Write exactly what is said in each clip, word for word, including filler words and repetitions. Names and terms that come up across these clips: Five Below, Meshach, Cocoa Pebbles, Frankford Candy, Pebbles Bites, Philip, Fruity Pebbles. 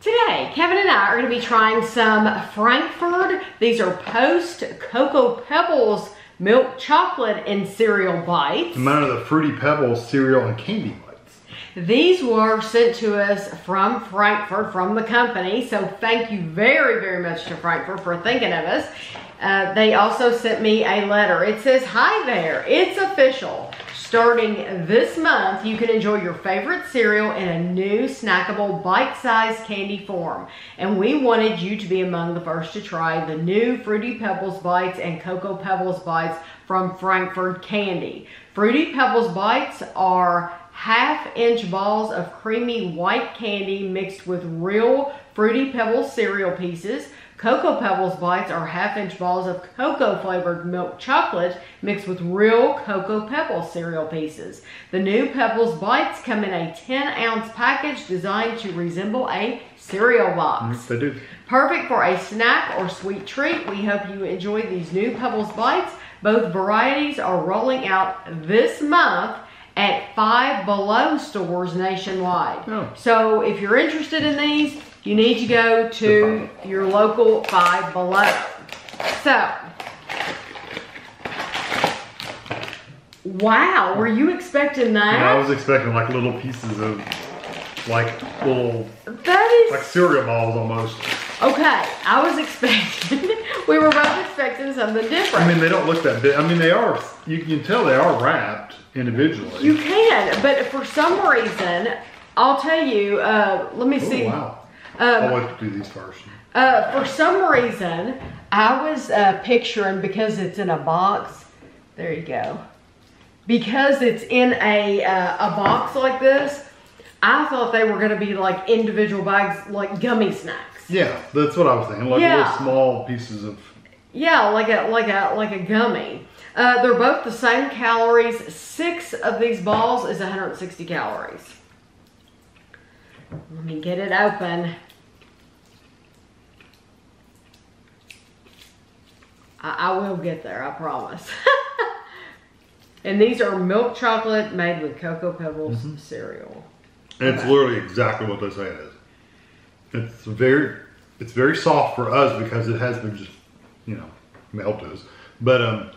Today, Kevin and I are going to be trying some Frankford. These are post Cocoa Pebbles milk chocolate and cereal bites. And mine are the Fruity Pebbles cereal and candy bites. These were sent to us from Frankford, from the company. So thank you very, very much to Frankford for thinking of us. Uh, they also sent me a letter. It says, "Hi there, it's official. Starting this month, you can enjoy your favorite cereal in a new snackable bite-sized candy form. And we wanted you to be among the first to try the new Fruity Pebbles Bites and Cocoa Pebbles Bites from Frankford Candy. Fruity Pebbles Bites are half-inch balls of creamy white candy mixed with real Fruity Pebbles cereal pieces. Cocoa Pebbles Bites are half-inch balls of cocoa-flavored milk chocolate mixed with real Cocoa Pebbles cereal pieces. The new Pebbles Bites come in a ten ounce package designed to resemble a cereal box." They do. "Perfect for a snack or sweet treat. We hope you enjoy these new Pebbles Bites. Both varieties are rolling out this month at Five Below stores nationwide." Oh. So if you're interested in these, you need to go to your local Five Below. So, wow, were you expecting that? Yeah, I was expecting like little pieces of, like little, that is, like cereal balls almost. Okay, I was expecting, we were both expecting something different. I mean, they don't look that big. I mean, they are, you can tell they are wrapped individually. You can, but for some reason, I'll tell you, uh, let me Ooh, see. Wow. Um, I'll have to do these first. Uh, for some reason, I was uh, picturing, because it's in a box, there you go. Because it's in a, uh, a box like this, I thought they were going to be like individual bags, like gummy snacks. Yeah, that's what I was thinking. Like yeah. little small pieces of... Yeah, like a, like a, like a gummy. Uh, they're both the same calories. Six of these balls is one hundred sixty calories. Let me get it open. I, I will get there, I promise. And these are milk chocolate made with Cocoa Pebbles mm-hmm. cereal. And it's okay. literally exactly what they say it is. It's very, it's very soft for us because it has been just, you know, melted. But um,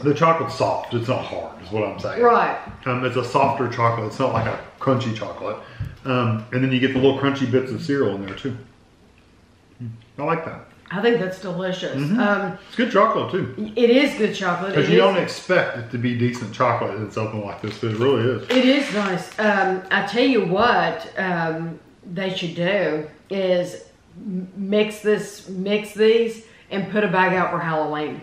the chocolate's soft. It's not hard, is what I'm saying. Right. Um, it's a softer chocolate. It's not like a crunchy chocolate. Um, and then you get the little crunchy bits of cereal in there too. I like that. I think that's delicious. Mm-hmm. um, it's good chocolate too. It is good chocolate. Because you don't expect it to be decent chocolate in something like this, but it really is. It is nice. Um, I tell you what um, they should do is mix this, mix these, and put a bag out for Halloween.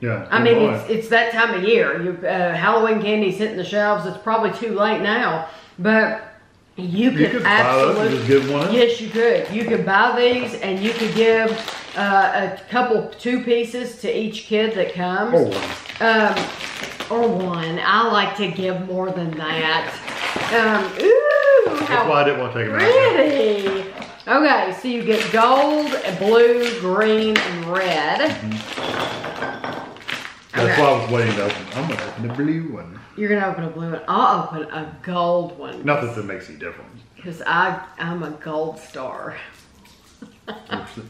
Yeah, I mean it's, it's that time of year. You, uh, Halloween candy's hitting the shelves. It's probably too late now, but. You could, you could absolutely buy those and just give one. Yes, you could. You could buy these and you could give uh, a couple, two pieces to each kid that comes. Or one. Um, or one. I like to give more than that. Um, ooh, That's how why I didn't want to take them pretty. out. Okay, so you get gold, blue, green, and red. Mm-hmm. That's okay. why I was waiting to open. I'm going to open the blue one. You're going to open a blue one. I'll open a gold one. Not that that makes any difference. Because I'm a gold star.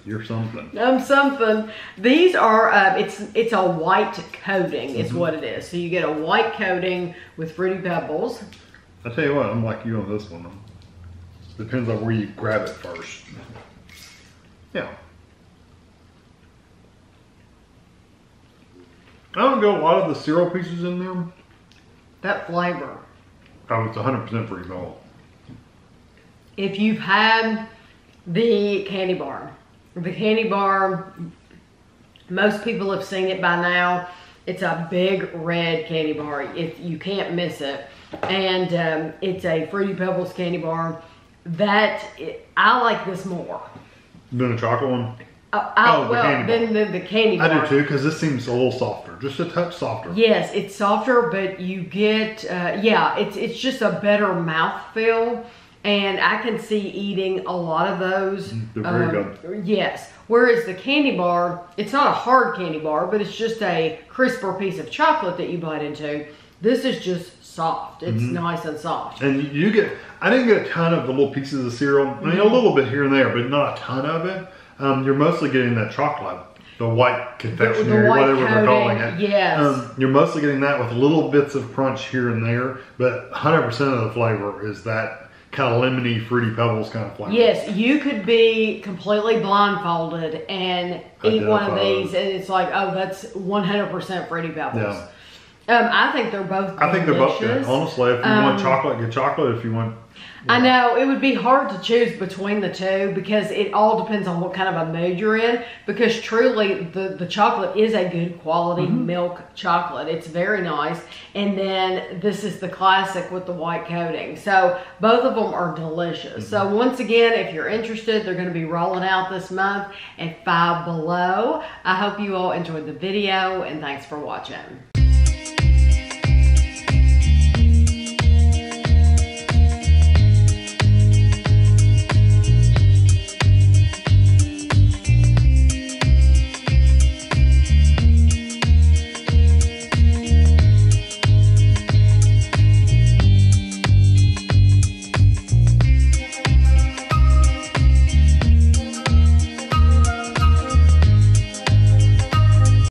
You're something. I'm something. These are, uh, it's it's a white coating is mm-hmm. what it is. So you get a white coating with Fruity Pebbles. I tell you what, I'm like you on this one. It depends on where you grab it first. Yeah. I don't get a lot of the cereal pieces in there. That flavor. Oh, it's one hundred percent free gold. If you've had the candy bar, the candy bar, most people have seen it by now. It's a big red candy bar. It, you can't miss it. And um, it's a Fruity Pebbles candy bar. That, it, I like this more. Than the chocolate one? Uh, I, oh, well, then the, the candy bar. I do too, because this seems a little softer, just a touch softer. Yes, it's softer, but you get, uh, yeah, it's it's just a better mouthfeel, and I can see eating a lot of those. They're very um, good. Yes, whereas the candy bar, it's not a hard candy bar, but it's just a crisper piece of chocolate that you bite into. This is just soft. It's mm-hmm. nice and soft. And you get, I didn't get a ton of the little pieces of cereal. I mean, mm-hmm. a little bit here and there, but not a ton of it. Um, you're mostly getting that chocolate, the white confectionery, the white whatever coating, they're calling it. Yes. Um, you're mostly getting that with little bits of crunch here and there, but one hundred percent of the flavor is that kind of lemony, Fruity Pebbles kind of flavor. Yes, you could be completely blindfolded and eat one of these, and it's like, oh, that's one hundred percent Fruity Pebbles. Yeah. Um, I think they're both delicious. I think they're both good. Honestly, if you um, want chocolate, get chocolate. If you want... Yeah. I know, it would be hard to choose between the two because it all depends on what kind of a mood you're in, because truly the, the chocolate is a good quality mm-hmm. milk chocolate. It's very nice. And then this is the classic with the white coating. So both of them are delicious. Mm-hmm. So once again, if you're interested, they're going to be rolling out this month at Five Below. I hope you all enjoyed the video, and thanks for watching.